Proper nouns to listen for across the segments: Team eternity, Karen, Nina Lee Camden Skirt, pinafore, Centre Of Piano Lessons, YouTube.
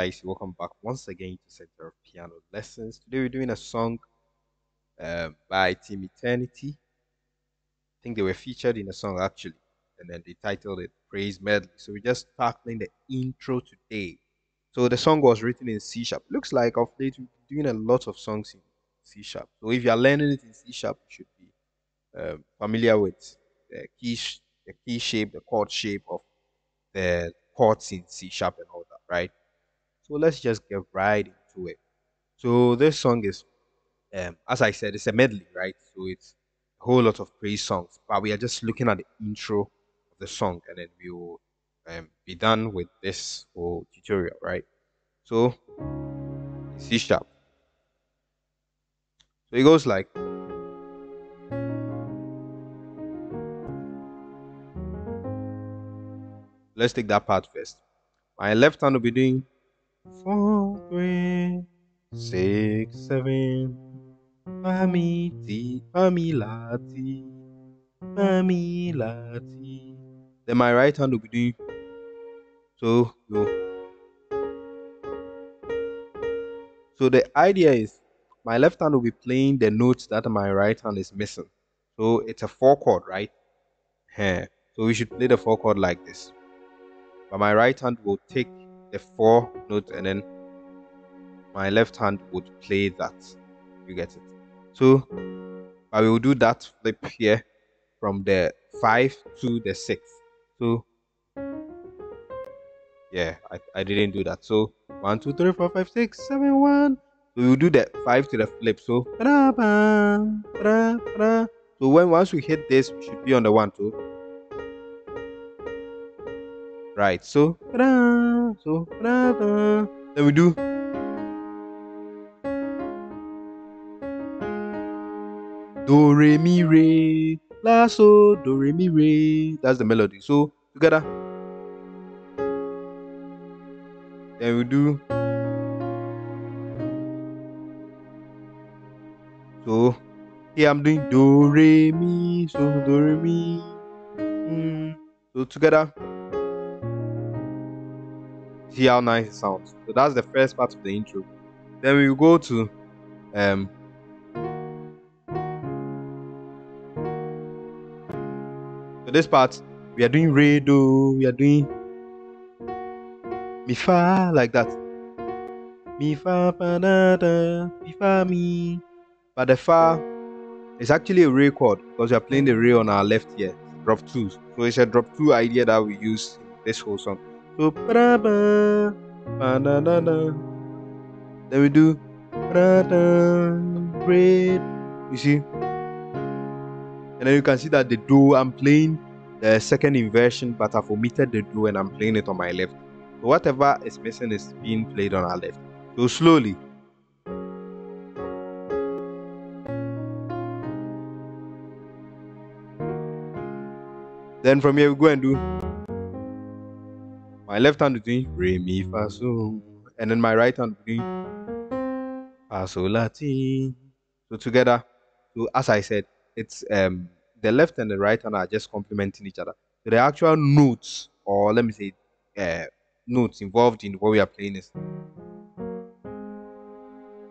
guys, welcome back once again to Centre of Piano Lessons. Today we're doing a song by Team Eternity. I think they were featured in a song actually, and then they titled it Praise Medley. So we're just tackling the intro today. So the song was written in C#. Looks like of late we've been doing a lot of songs in C#. So if you are learning it in C#, you should be familiar with the key shape, the chord shape of the chords in C# and all that, right? So let's just get right into it. So this song is, as I said, it's a medley, right? So it's a whole lot of praise songs, but we are just looking at the intro of the song, and then we will be done with this whole tutorial, right? So C#. So it goes like. Let's take that part first. My left hand will be doing 4, 3, 6, 7. Fami ti, fami lati, fami lati. Then my right hand will be doing so go. So the idea is my left hand will be playing the notes that my right hand is missing. So it's a 4 chord, right? So we should play the 4 chord like this. But my right hand will take the 4 notes, and then my left hand would play that. You get it? So I will do that flip here from the 5 to the 6. So yeah, I didn't do that. So 1, 2, 3, 4, 5, 6, 7, 1. So we'll do the 5 to the flip. So once we hit this, we should be on the 1, 2. Right, so then we do. Do re mi re la so do re mi re. That's the melody. So together. Then we do. So here I'm doing do re mi, so do re mi. So together. See how nice it sounds. So that's the first part of the intro. Then we will go to so this part we are doing re do, we are doing mi fa like that. Mi fa pa da da mi fa mi. But the fa is actually a re chord because we are playing the re on our left here. Drop 2. So it's a drop 2 idea that we use in this whole song. So then we do bread, you see, and then you can see that the do, I'm playing the second inversion, but I've omitted the do and I'm playing it on my left. So whatever is missing is being played on our left. So slowly. Then from here we go and do. My left hand is doing re mi fa so, and then my right hand is doing fa so la ti. So together. So as I said, it's the left and the right hand are just complementing each other. So the actual notes, or let me say notes involved in what we are playing is,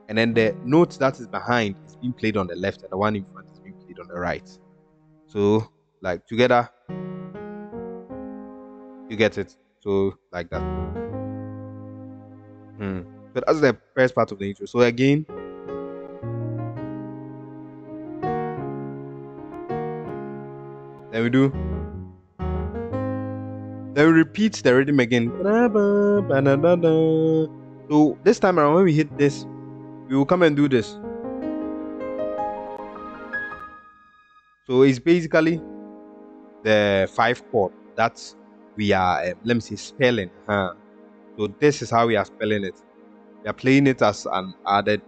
and then the notes that is behind is being played on the left, and the one in front is being played on the right. So like together, you get it. So like that. So that's the first part of the intro. So again, then we do. Then we repeat the rhythm again. So this time around, when we hit this, we will come and do this. So it's basically the 5 chord. That's we are let me see spelling. So this is how we are spelling it. We are playing it as an added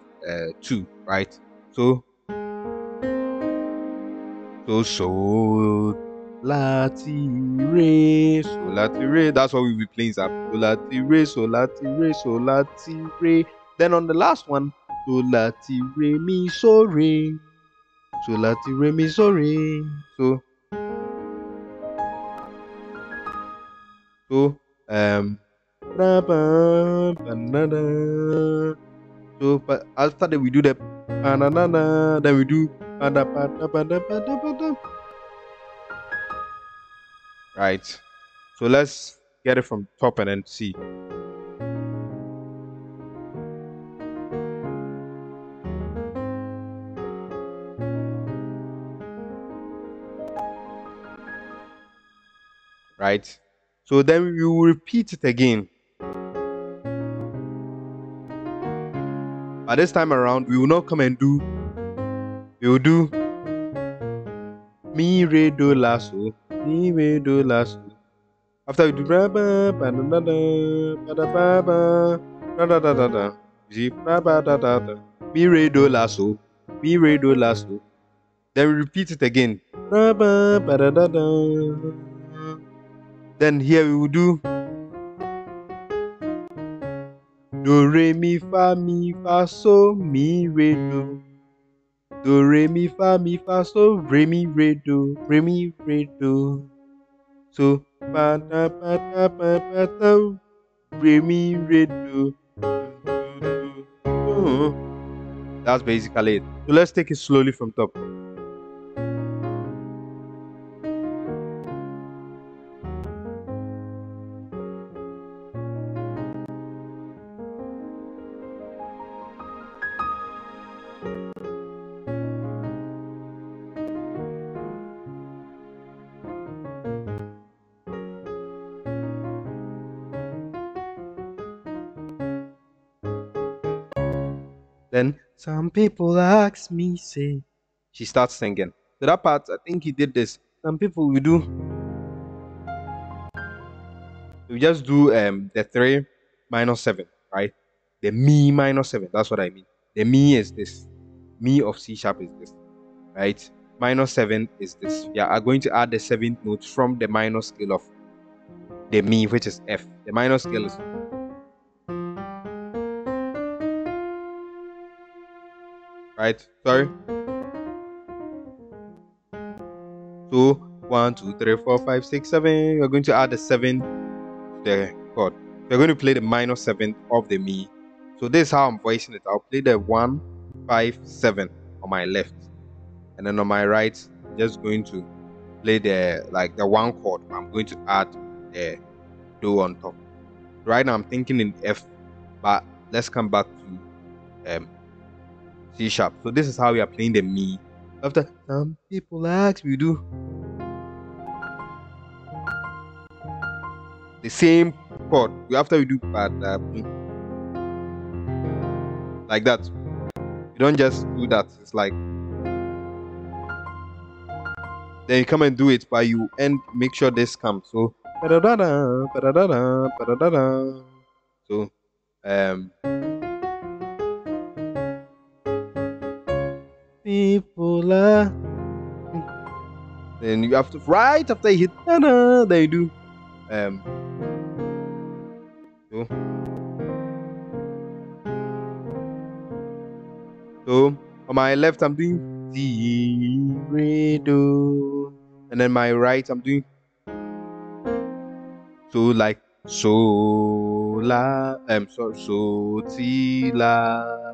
2, right? So la ti re, so la ti re. That's what we will be playing. So la ti re, so la ti re, so la ti re. Then on the last one, so la ti re mi so re, so la ti re mi so re. So. So So but after that we do that, then we do right. So let's get it from top and then see. Right, so then you will repeat it again, but this time around we will not come and do, we will do mi re do la so, mi re do la so. After we do ba ba ba da da da ba ba da da da da, you see ba ba da da da, mi re do la so, mi re do la so. Then we repeat it again, ba ba ba da da da. Then here we will do do re mi fa so mi re do re mi fa so re mi re do so pa ta pa ta pa pa ta re mi re do. That's basically it. So let's take it slowly from top. Then some people ask me, say, she starts singing. So that part, I think he did this. Some people will do. We just do the 3 minor 7, right? The mi minor 7. That's what I mean. The mi is this. Mi of C sharp is this, right? Minor 7 is this. Yeah, I'm going to add the 7th note from the minor scale of the mi, which is F. The minor scale is. Right, sorry. So 1, 2, 3, 4, 5, 6, 7. We're going to add the 7 to the chord. We're going to play the minor 7 of the mi. So this is how I'm voicing it. I'll play the 1, 5, 7 on my left, and then on my right, I'm just going to play the like the 1 chord. I'm going to add the do on top. Right now, I'm thinking in F, but let's come back to C sharp. So this is how we are playing the mi. After some people ask, we do the same chord. After we do like that, you don't just do that. It's like then you come and do it, but you end make sure this comes. So so people are. Then you have to right after you hit ta-da, then you do so on my left I'm doing D re do, and then my right I'm doing so like so la sorry so ti la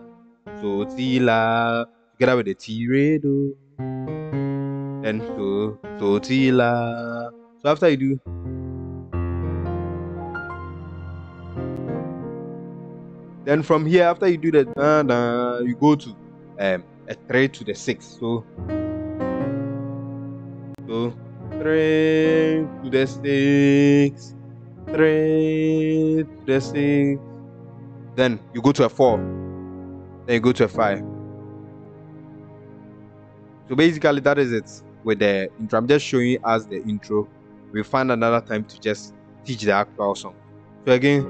so ti la. Get out with the T re do, and so so T la. So after you do, then from here after you do that, you go to a 3 to the 6. So 3 to the 6, 3 to the 6. Then you go to a 4. Then you go to a 5. So basically that is it with the intro. I'm just showing you as the intro. We'll find another time to just teach the actual song. So again,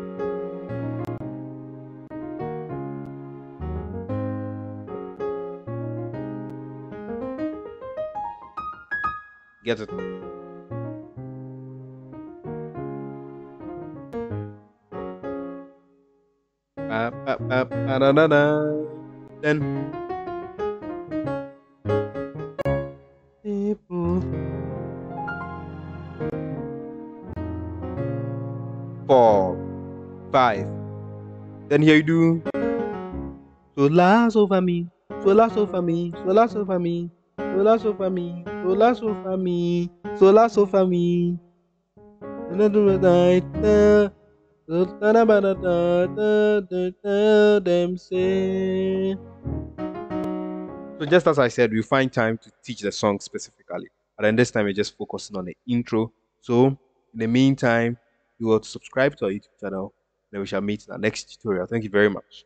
get it. Then Then here you do sola sol fa mi, sola sol fa mi, sola sol fa mi, sola sol fa mi, sola sol fa mi, sola sol fa mi. And then do the so just as I said, we find time to teach the song specifically, but then this time we're just focusing on the intro. So in the meantime, you will subscribe to our YouTube channel, and we shall meet in our next tutorial. Thank you very much.